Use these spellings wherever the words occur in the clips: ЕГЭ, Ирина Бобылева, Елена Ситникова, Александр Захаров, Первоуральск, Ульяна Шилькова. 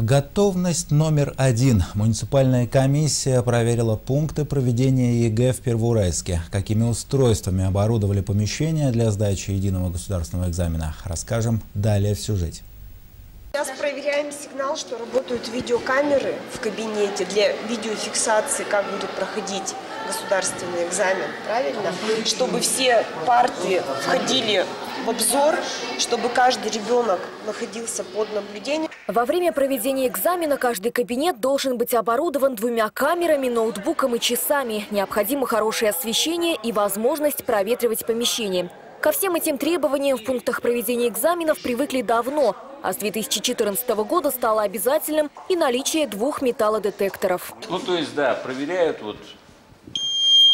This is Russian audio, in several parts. Готовность номер один. Муниципальная комиссия проверила пункты проведения ЕГЭ в Первоуральске. Какими устройствами оборудовали помещения для сдачи единого государственного экзамена, расскажем далее в сюжете. Сейчас проверяем сигнал, что работают видеокамеры в кабинете для видеофиксации, как будут проходить государственный экзамен, правильно? Чтобы все парты входили в обзор, чтобы каждый ребенок находился под наблюдением. Во время проведения экзамена каждый кабинет должен быть оборудован двумя камерами, ноутбуком и часами. Необходимо хорошее освещение и возможность проветривать помещение. Ко всем этим требованиям в пунктах проведения экзаменов привыкли давно, а с 2014 года стало обязательным и наличие двух металлодетекторов. Проверяют,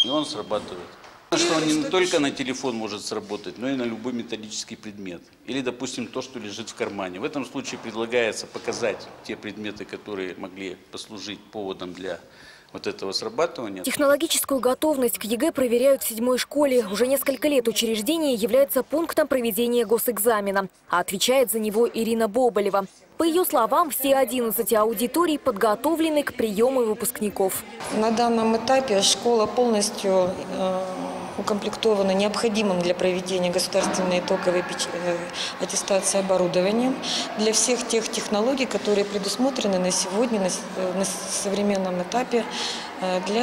и он срабатывает. Что он не только на телефон может сработать, но и на любой металлический предмет. Или, допустим, то, что лежит в кармане. В этом случае предлагается показать те предметы, которые могли послужить поводом для этого срабатывания. Технологическую готовность к ЕГЭ проверяют в 7-й школе. Уже несколько лет учреждение является пунктом проведения госэкзамена. А отвечает за него Ирина Бобылева. По ее словам, все 11 аудиторий подготовлены к приему выпускников. На данном этапе школа полностью укомплектовано необходимым для проведения государственной итоговой аттестации оборудованием для всех тех технологий, которые предусмотрены на сегодня, на современном этапе для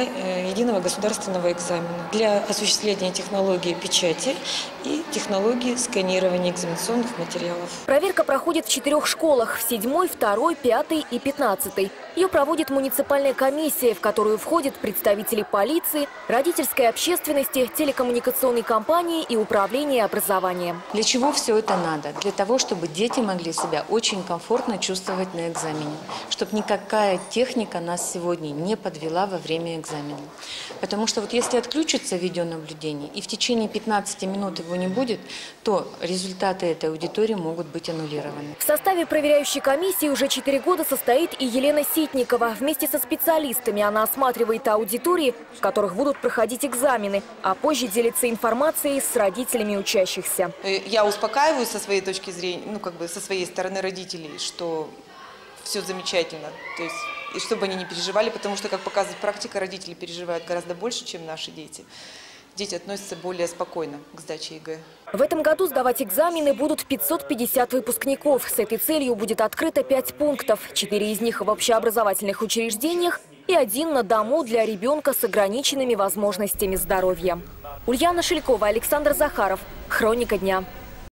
единого государственного экзамена, для осуществления технологии печати и технологии сканирования экзаменационных материалов. Проверка проходит в 4 школах – в 7-й, 2-й, 5-й и 15-й. Ее проводит муниципальная комиссия, в которую входят представители полиции, родительской общественности, телекоммуникационной компании и управления образованием. Для чего все это надо? Для того, чтобы дети могли себя очень комфортно чувствовать на экзамене, чтобы никакая техника нас сегодня не подвела во время экзамена. Потому что если отключится видеонаблюдение и в течение 15 минут его не будет, то результаты этой аудитории могут быть аннулированы. В составе проверяющей комиссии уже 4 года состоит и Елена Ситникова. Вместе со специалистами она осматривает аудитории, в которых будут проходить экзамены, а позже делится информацией с родителями учащихся. Я успокаиваю со своей точки зрения, со своей стороны родителей, что все замечательно. И чтобы они не переживали, потому что, как показывает практика, родители переживают гораздо больше, чем наши дети. Дети относятся более спокойно к сдаче ЕГЭ. В этом году сдавать экзамены будут 550 выпускников. С этой целью будет открыто 5 пунктов. 4 из них в общеобразовательных учреждениях и 1 на дому для ребенка с ограниченными возможностями здоровья. Ульяна Шилькова, Александр Захаров. Хроника дня.